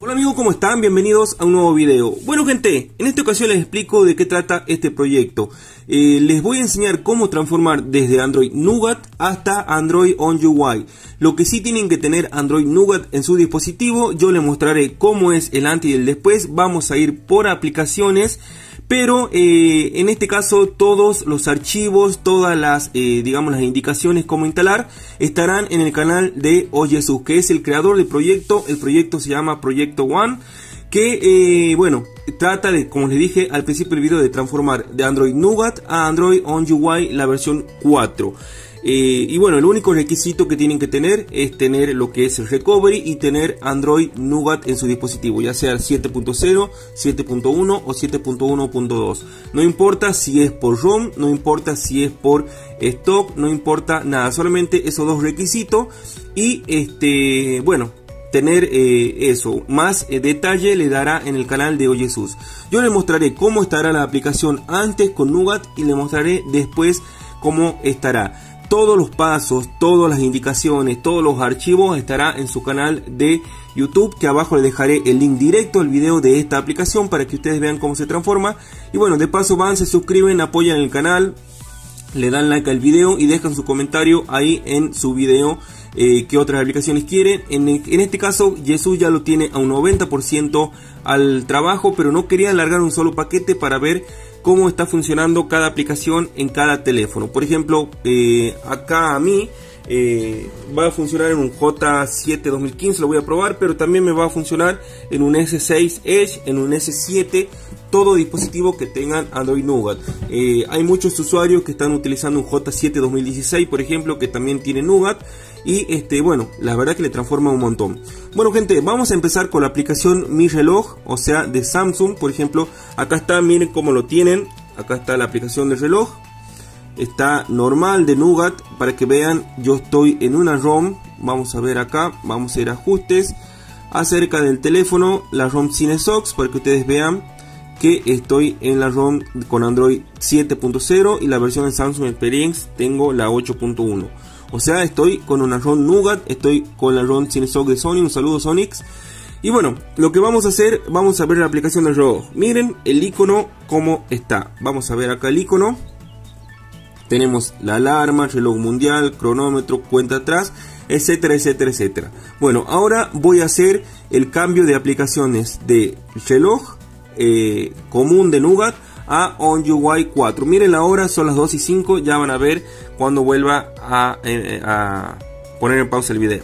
Hola amigos, ¿cómo están? Bienvenidos a un nuevo video. Bueno gente, en esta ocasión les explico de qué trata este proyecto. Les voy a enseñar cómo transformar desde Android Nougat hasta Android ONEUI. Lo que sí tienen que tener Android Nougat en su dispositivo, yo les mostraré cómo es el antes y el después. Vamos a ir por aplicaciones, pero en este caso todos los archivos, todas las, digamos, las indicaciones cómo instalar, estarán en el canal de OsYesus, que es el creador del proyecto. El proyecto se llama Proyecto One, que bueno, trata de, como les dije al principio del video, de transformar de Android Nougat a Android ONEUI la versión 4. Y bueno, el único requisito que tienen que tener es tener lo que es el recovery y tener Android Nougat en su dispositivo, ya sea el 7.0, 7.1 o 7.1.2. no importa si es por ROM, no importa si es por stock, no importa nada, solamente esos dos requisitos. Y bueno, tener eso, más detalle le dará en el canal de OsYesus. Yo les mostraré cómo estará la aplicación antes con Nougat y les mostraré después cómo estará. Todos los pasos, todas las indicaciones, todos los archivos estará en su canal de YouTube, que abajo les dejaré el link directo al video de esta aplicación para que ustedes vean cómo se transforma. Y bueno, de paso van, se suscriben, apoyan el canal, le dan like al video y dejan su comentario ahí en su video, qué otras aplicaciones quieren. En este caso OsYesus ya lo tiene a un 90% al trabajo, pero no quería alargar un solo paquete para ver cómo está funcionando cada aplicación en cada teléfono. Por ejemplo, acá a mí va a funcionar en un J7 2015, lo voy a probar, pero también me va a funcionar en un S6 Edge, en un S7, todo dispositivo que tengan Android Nougat. Hay muchos usuarios que están utilizando un J7 2016, por ejemplo, que también tiene Nougat, y bueno, la verdad que le transforma un montón. Bueno gente, vamos a empezar con la aplicación Mi Reloj, o sea, de Samsung. Por ejemplo, acá está, miren cómo lo tienen, acá está la aplicación del reloj, está normal de Nougat, para que vean. Yo estoy en una ROM, vamos a ver acá, vamos a ir a ajustes, acerca del teléfono, la ROM CineSoc, para que ustedes vean que estoy en la ROM con Android 7.0 y la versión de Samsung Experience tengo la 8.1. O sea, estoy con una ROM Nougat, estoy con la ROM CineSoc de Sony, un saludo Sonix. Y bueno, lo que vamos a hacer, vamos a ver la aplicación del reloj. Miren el icono cómo está, vamos a ver acá el icono. Tenemos la alarma, reloj mundial, cronómetro, cuenta atrás, etcétera, etcétera, etcétera. Bueno, ahora voy a hacer el cambio de aplicaciones de reloj común de Nougat a ONEUI 4. Miren la hora, son las 2:05, ya van a ver cuando vuelva a poner en pausa el video.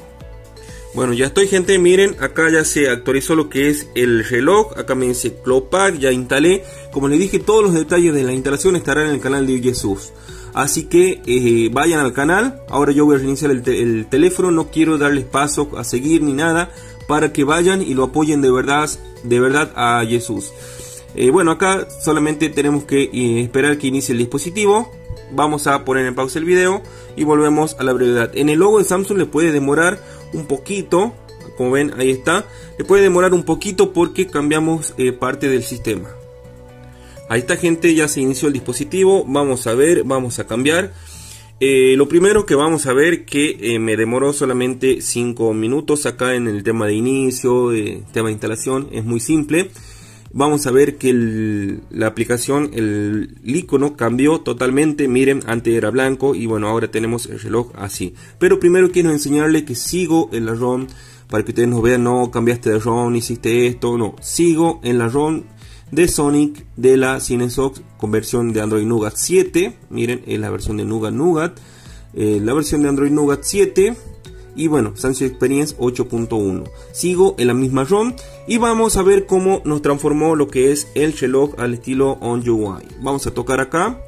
Bueno, ya estoy gente, miren, acá ya se actualizó lo que es el reloj, acá me dice Clopack, ya instalé. Como les dije, todos los detalles de la instalación estarán en el canal de OsYesus. Así que vayan al canal. Ahora yo voy a reiniciar el teléfono, no quiero darles paso a seguir ni nada, para que vayan y lo apoyen de verdad a OsYesus. Bueno, acá solamente tenemos que esperar que inicie el dispositivo. Vamos a poner en pausa el video y volvemos a la brevedad. En el logo de Samsung le puede demorar un poquito, como ven ahí está, le puede demorar un poquito porque cambiamos parte del sistema. Ahí está gente, ya se inició el dispositivo. Vamos a ver, vamos a cambiar. Lo primero que vamos a ver que me demoró solamente 5 minutos acá en el tema de inicio, tema de instalación, es muy simple. Vamos a ver que la aplicación, el icono cambió totalmente. Miren, antes era blanco y bueno, ahora tenemos el reloj así. Pero primero quiero enseñarles que sigo en la ROM, para que ustedes nos vean, no cambiaste de ROM, hiciste esto, no. Sigo en la ROM de Sonic de la CineSoc con versión de Android Nougat 7. Miren, es la versión de Nougat, la versión de Android Nougat 7. Y bueno, Samsung Experience 8.1. Sigo en la misma ROM y vamos a ver cómo nos transformó lo que es el reloj al estilo ONEUI. Vamos a tocar acá.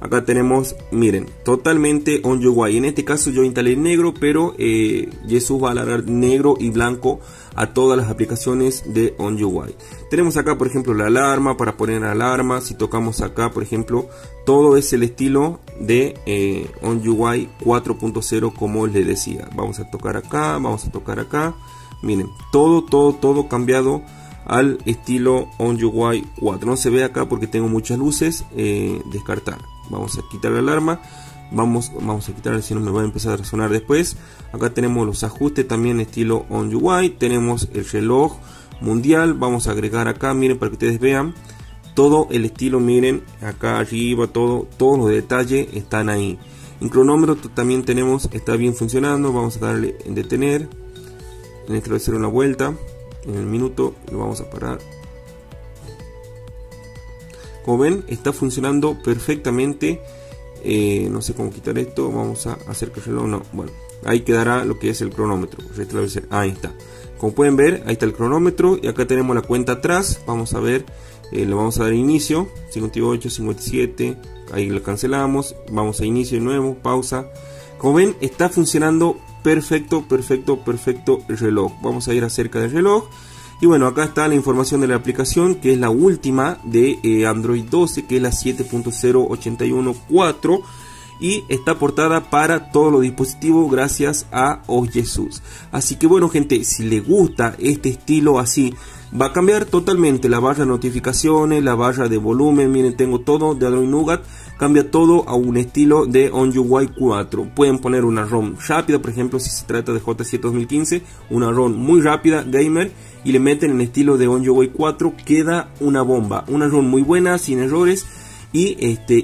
Acá tenemos, miren, totalmente ONEUI. En este caso yo instalé negro, pero OsYesus va a alargar negro y blanco a todas las aplicaciones de ONEUI. Tenemos acá, por ejemplo, la alarma, para poner alarma. Si tocamos acá, por ejemplo, todo es el estilo de ONEUI 4.0, como les decía. Vamos a tocar acá, vamos a tocar acá. Miren, todo cambiado al estilo ONEUI 4. No se ve acá porque tengo muchas luces. Descartar. Vamos a quitar la alarma. Vamos a quitar, si no me va a empezar a resonar después. Acá tenemos los ajustes también estilo ONEUI. Tenemos el reloj mundial. Vamos a agregar acá, miren, para que ustedes vean todo el estilo. Miren, acá arriba todos los detalles están ahí. En cronómetro también tenemos, está bien funcionando. Vamos a darle en detener. En este lo voy a hacer una vuelta en el minuto. Lo vamos a parar. Como ven, está funcionando perfectamente. No sé cómo quitar esto. Vamos a hacer que el reloj no. Bueno, ahí quedará lo que es el cronómetro. Ahí está. Como pueden ver, ahí está el cronómetro. Y acá tenemos la cuenta atrás. Vamos a ver. Le vamos a dar inicio. 58, 57. Ahí lo cancelamos. Vamos a inicio de nuevo. Pausa. Como ven, está funcionando perfecto el reloj. Vamos a ir acerca del reloj. Y bueno, acá está la información de la aplicación, que es la última de Android 12, que es la 7.081.4, y está portada para todos los dispositivos gracias a OsYesus. Así que bueno, gente, si les gusta este estilo así, va a cambiar totalmente la barra de notificaciones, la barra de volumen. Miren, tengo todo de Android Nougat. Cambia todo a un estilo de ONEUI 4. Pueden poner una ROM rápida, por ejemplo, si se trata de J7 2015, una ROM muy rápida, gamer, y le meten en estilo de ONEUI 4. Queda una bomba. Una ROM muy buena, sin errores, y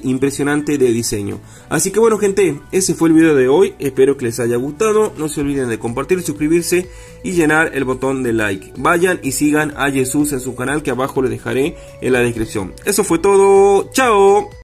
impresionante de diseño. Así que bueno, gente, ese fue el video de hoy. Espero que les haya gustado. No se olviden de compartir, suscribirse y llenar el botón de like. Vayan y sigan a OsYesus en su canal, que abajo les dejaré en la descripción. Eso fue todo. Chao.